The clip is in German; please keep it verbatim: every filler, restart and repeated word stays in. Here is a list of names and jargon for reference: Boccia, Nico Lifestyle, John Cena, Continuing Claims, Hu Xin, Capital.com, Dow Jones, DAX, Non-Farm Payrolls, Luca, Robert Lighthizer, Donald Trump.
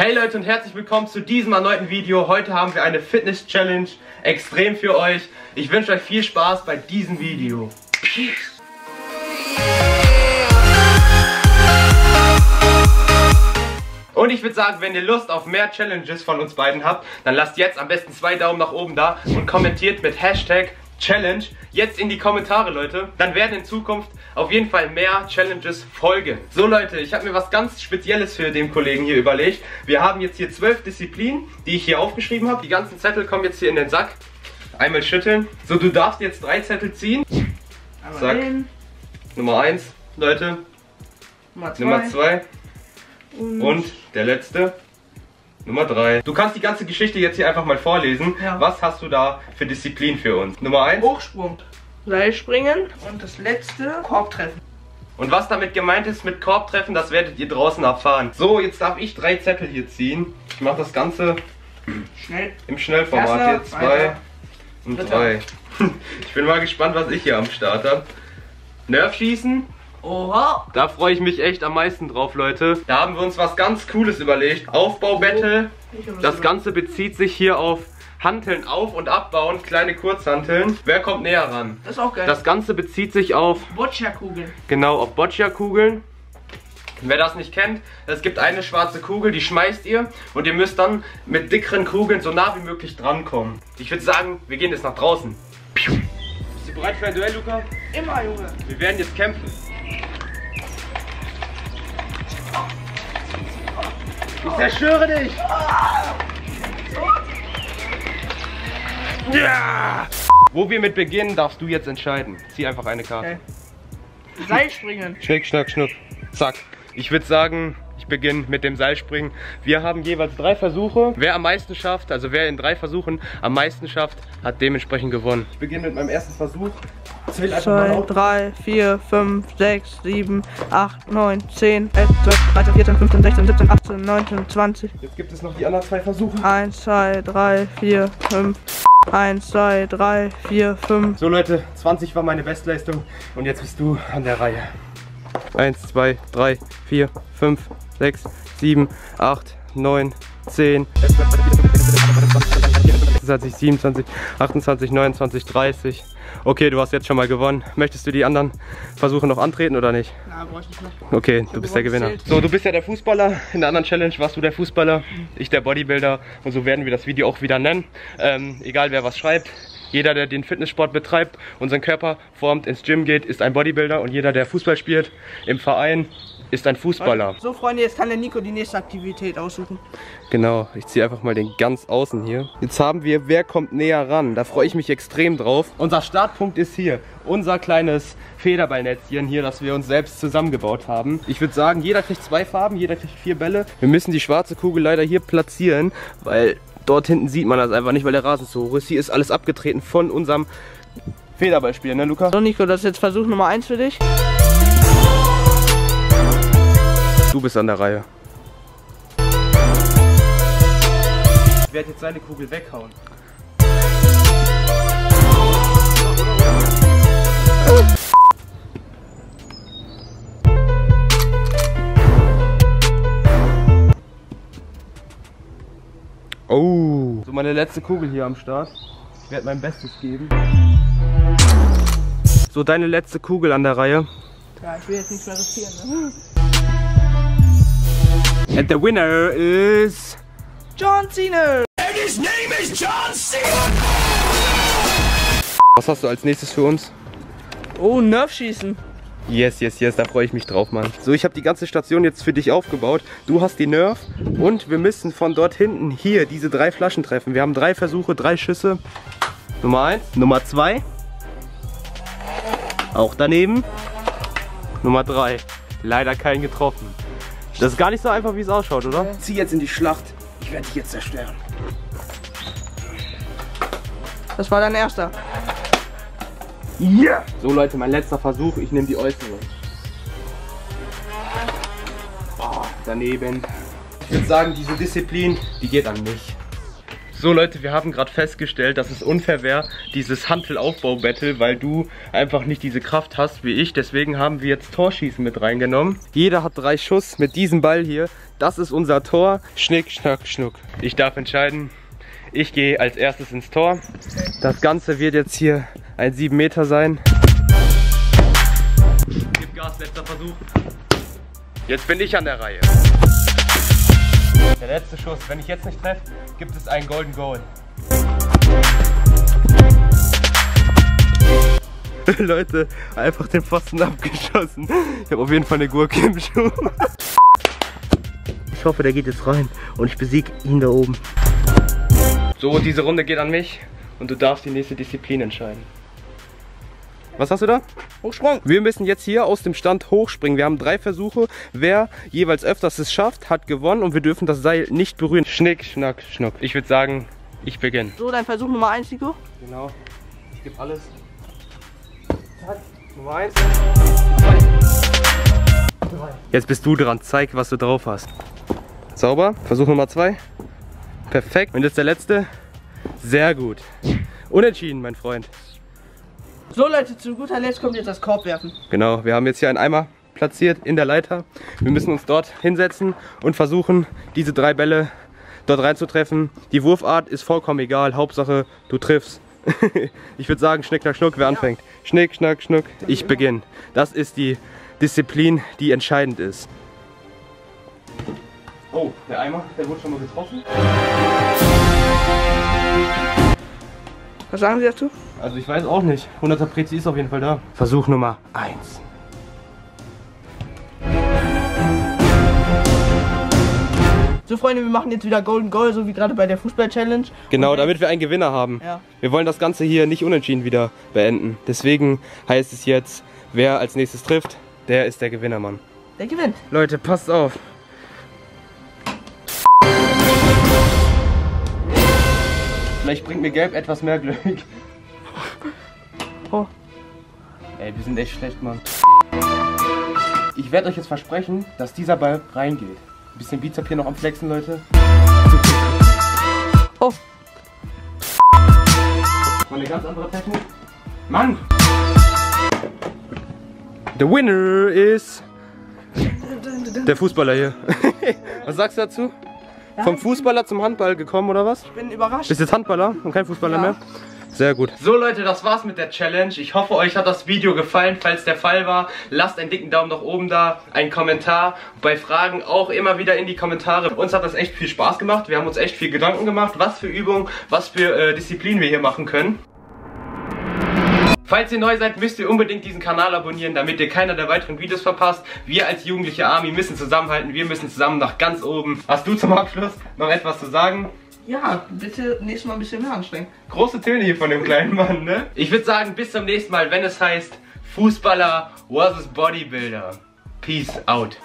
Hey Leute und herzlich willkommen zu diesem erneuten Video. Heute haben wir eine Fitness-Challenge extrem für euch. Ich wünsche euch viel Spaß bei diesem Video. Peace. Und ich würde sagen, wenn ihr Lust auf mehr Challenges von uns beiden habt, dann lasst jetzt am besten zwei Daumen nach oben da und kommentiert mit Hashtag Challenge jetzt in die Kommentare, Leute. Dann werden in Zukunft auf jeden Fall mehr Challenges folgen. So, Leute, ich habe mir was ganz Spezielles für den Kollegen hier überlegt. Wir haben jetzt hier zwölf Disziplinen, die ich hier aufgeschrieben habe. Die ganzen Zettel kommen jetzt hier in den Sack. Einmal schütteln. So, du darfst jetzt drei Zettel ziehen. Sack. Nummer eins, Leute. Nummer zwei. Nummer zwei. Und, Und der letzte. Nummer drei. Du kannst die ganze Geschichte jetzt hier einfach mal vorlesen. Ja. Was hast du da für Disziplin für uns? Nummer eins. Hochsprung. Seilspringen. Und das letzte. Korbtreffen. Und was damit gemeint ist mit Korbtreffen, das werdet ihr draußen erfahren. So, jetzt darf ich drei Zettel hier ziehen. Ich mache das Ganze schnell. Im Schnellformat. Erster, jetzt zwei und dritter. Drei. Ich bin mal gespannt, was ich hier am Start habe. Nerfschießen. Oha! Da freue ich mich echt am meisten drauf, Leute. Da haben wir uns was ganz Cooles überlegt. Aufbau-Battle. Das Ganze bezieht sich hier auf Hanteln auf- und abbauen. Kleine Kurzhanteln. Wer kommt näher ran? Das ist auch geil. Das Ganze bezieht sich auf Boccia-Kugeln. Genau, auf Boccia-Kugeln. Wer das nicht kennt, es gibt eine schwarze Kugel, die schmeißt ihr und ihr müsst dann mit dickeren Kugeln so nah wie möglich drankommen. Ich würde sagen, wir gehen jetzt nach draußen. Piu. Bist du bereit für ein Duell, Luca? Immer, Junge. Wir werden jetzt kämpfen. Ich zerstöre dich! Ja. Wo wir mit beginnen, darfst du jetzt entscheiden. Zieh einfach eine Karte. Okay. Seilspringen. Schnick, schnack, schnuck. Zack. Ich würde sagen, ich beginne mit dem Seilspringen. Wir haben jeweils drei Versuche. Wer am meisten schafft, also wer in drei Versuchen am meisten schafft, hat dementsprechend gewonnen. Ich beginne mit meinem ersten Versuch. Zähl einfach mal auf. zwei, drei, vier, fünf, sechs, sieben, acht, neun, zehn, elf, zwölf, dreizehn, vierzehn, fünfzehn, sechzehn, siebzehn, achtzehn, neunzehn, zwanzig. Jetzt gibt es noch die anderen zwei Versuche. eins, zwei, drei, vier, fünf. eins, zwei, drei, vier, fünf. So, Leute, zwanzig war meine Bestleistung und jetzt bist du an der Reihe. eins, zwei, drei, vier, fünf, sechs, sieben, acht, neun, zehn. siebenundzwanzig, achtundzwanzig, neunundzwanzig, dreißig. Okay, du hast jetzt schon mal gewonnen. Möchtest du die anderen Versuche noch antreten oder nicht? Na, brauche ich nicht mehr. Okay, du bist der Gewinner. So, du bist ja der Fußballer. In der anderen Challenge warst du der Fußballer, ich der Bodybuilder. Und so werden wir das Video auch wieder nennen. Ähm, egal wer was schreibt. Jeder, der den Fitnesssport betreibt, unseren Körper formt, ins Gym geht, ist ein Bodybuilder. Und jeder, der Fußball spielt, im Verein, ist ein Fußballer. So, Freunde, jetzt kann der Nico die nächste Aktivität aussuchen. Genau, ich ziehe einfach mal den ganz außen hier. Jetzt haben wir, wer kommt näher ran? Da freue ich mich extrem drauf. Unser Startpunkt ist hier. Unser kleines Federballnetzchen hier, das wir uns selbst zusammengebaut haben. Ich würde sagen, jeder kriegt zwei Farben, jeder kriegt vier Bälle. Wir müssen die schwarze Kugel leider hier platzieren, weil dort hinten sieht man das einfach nicht, weil der Rasen so hoch ist. Hier ist alles abgetreten von unserem Federballspiel, ne, Luca? So, Nico, das ist jetzt Versuch Nummer eins für dich. Du bist an der Reihe. Ich werde jetzt seine Kugel weghauen. Oh. So, meine letzte Kugel hier am Start. Ich werde mein Bestes geben. So, deine letzte Kugel an der Reihe. Ja, ich will jetzt nichts mehr riskieren, ne? And the winner is John Cena. And his name is John Cena. Was hast du als nächstes für uns? Oh, Nerfschießen. Yes, yes, yes, da freue ich mich drauf, Mann. So, ich habe die ganze Station jetzt für dich aufgebaut. Du hast die Nerf und wir müssen von dort hinten hier diese drei Flaschen treffen. Wir haben drei Versuche, drei Schüsse. Nummer eins, Nummer zwei. Auch daneben. Nummer drei. Leider keinen getroffen. Das ist gar nicht so einfach, wie es ausschaut, oder? Okay. Zieh jetzt in die Schlacht. Ich werde dich jetzt zerstören. Das war dein erster. Yeah! So, Leute, mein letzter Versuch. Ich nehme die äußere. Oh, daneben. Ich würde sagen, diese Disziplin, die geht an mich. So Leute, wir haben gerade festgestellt, dass es unfair wäre, dieses Hantel-Aufbau-Battle, weil du einfach nicht diese Kraft hast wie ich. Deswegen haben wir jetzt Torschießen mit reingenommen. Jeder hat drei Schuss mit diesem Ball hier. Das ist unser Tor. Schnick, schnack, schnuck. Ich darf entscheiden. Ich gehe als erstes ins Tor. Das Ganze wird jetzt hier ein sieben Meter sein. Gib Gas, letzter Versuch. Jetzt bin ich an der Reihe. Der letzte Schuss. Wenn ich jetzt nicht treffe, gibt es einen Golden Goal. Leute, einfach den Pfosten abgeschossen. Ich habe auf jeden Fall eine Gurke im Schuh. Ich hoffe, der geht jetzt rein und ich besiege ihn da oben. So, diese Runde geht an mich und du darfst die nächste Disziplin entscheiden. Was hast du da? Hochsprung. Wir müssen jetzt hier aus dem Stand hochspringen. Wir haben drei Versuche. Wer jeweils öfters es schafft, hat gewonnen und wir dürfen das Seil nicht berühren. Schnick, schnack, schnuck. Ich würde sagen, ich beginne. So, dein Versuch Nummer eins, Nico. Genau. Ich gebe alles. Zack. Nummer eins. Drei. Jetzt bist du dran. Zeig, was du drauf hast. Sauber. Versuch Nummer zwei. Perfekt. Und jetzt der letzte. Sehr gut. Unentschieden, mein Freund. So Leute, zu guter Letzt kommt jetzt das Korbwerfen. Genau, wir haben jetzt hier einen Eimer platziert in der Leiter. Wir müssen uns dort hinsetzen und versuchen, diese drei Bälle dort reinzutreffen. Die Wurfart ist vollkommen egal, Hauptsache du triffst. Ich würde sagen, schnick, schnack, schnuck, wer ja. anfängt. Schnick, schnack, schnuck, ich beginne. Das ist die Disziplin, die entscheidend ist. Oh, der Eimer, der wurde schon mal getroffen. Was sagen Sie dazu? Also ich weiß auch nicht. hunderter Prezi ist auf jeden Fall da. Versuch Nummer eins. So Freunde, wir machen jetzt wieder Golden Goal, so wie gerade bei der Fußball-Challenge. Genau, damit wir einen Gewinner haben. Ja. Wir wollen das Ganze hier nicht unentschieden wieder beenden. Deswegen heißt es jetzt, wer als nächstes trifft, der ist der Gewinner, Mann. Der gewinnt. Leute, passt auf. Vielleicht bringt mir Gelb etwas mehr Glück. Oh. Ey, wir sind echt schlecht, Mann. Ich werde euch jetzt versprechen, dass dieser Ball reingeht. Ein bisschen Bizep hier noch am Flexen, Leute. Oh. Das war eine ganz andere Technik. Mann! The winner is... der Fußballer hier. Was sagst du dazu? Vom Fußballer zum Handball gekommen oder was? Ich bin überrascht. Bist jetzt Handballer und kein Fußballer ja. mehr? Sehr gut. So Leute, das war's mit der Challenge. Ich hoffe, euch hat das Video gefallen. Falls der Fall war, lasst einen dicken Daumen nach oben da, einen Kommentar. Bei Fragen auch immer wieder in die Kommentare. Uns hat das echt viel Spaß gemacht. Wir haben uns echt viel Gedanken gemacht, was für Übungen, was für äh, Disziplinen wir hier machen können. Falls ihr neu seid, müsst ihr unbedingt diesen Kanal abonnieren, damit ihr keiner der weiteren Videos verpasst. Wir als jugendliche Army müssen zusammenhalten, wir müssen zusammen nach ganz oben. Hast du zum Abschluss noch etwas zu sagen? Ja, bitte nächstes Mal ein bisschen mehr anstrengen. Große Töne hier von dem kleinen Mann, ne? Ich würde sagen, bis zum nächsten Mal, wenn es heißt Fußballer versus Bodybuilder. Peace out.